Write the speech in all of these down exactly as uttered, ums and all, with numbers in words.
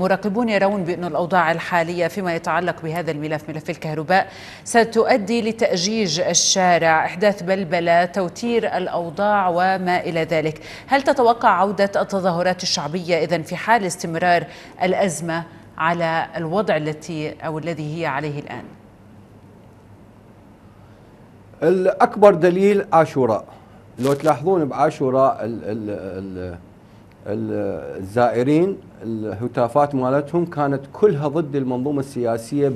مراقبون يرون بأن الأوضاع الحالية فيما يتعلق بهذا الملف ملف الكهرباء ستؤدي لتأجيج الشارع، إحداث بلبلة، توتير الأوضاع وما إلى ذلك. هل تتوقع عودة التظاهرات الشعبية إذن في حال استمرار الأزمة على الوضع التي أو الذي هي عليه الآن؟ الأكبر دليل عاشوراء. لو تلاحظون بعاشوراء ال ال ال الزائرين الهتافات مالتهم كانت كلها ضد المنظومة السياسية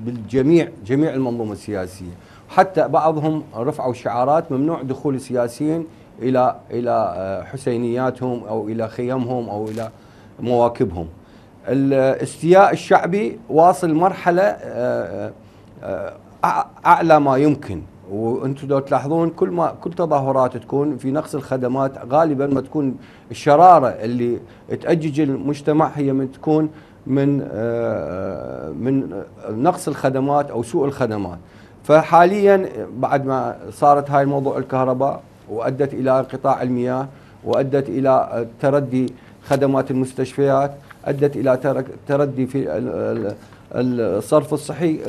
بالجميع، جميع المنظومة السياسية، حتى بعضهم رفعوا شعارات ممنوع دخول السياسيين إلى إلى حسينياتهم أو إلى خيمهم أو إلى مواكبهم. الاستياء الشعبي واصل مرحلة أعلى ما يمكن، وانتم لو تلاحظون كل ما كل تظاهرات تكون في نقص الخدمات، غالبا ما تكون الشراره اللي تأجج المجتمع هي من تكون من من نقص الخدمات او سوء الخدمات. فحاليا بعد ما صارت هاي موضوع الكهرباء وادت الى انقطاع المياه، وادت الى تردي خدمات المستشفيات، ادت الى تردي في الصرف الصحي.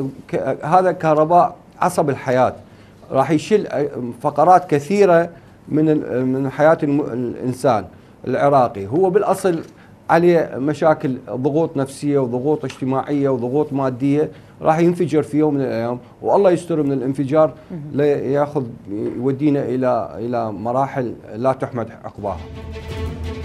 هذا الكهرباء عصب الحياه، راح يشل فقرات كثيرة من من حياة الإنسان العراقي. هو بالأصل عليه مشاكل، ضغوط نفسية وضغوط اجتماعية وضغوط مادية، راح ينفجر في يوم من الأيام، والله يستر من الانفجار ليأخذ يودينا إلى إلى مراحل لا تحمد عقباها.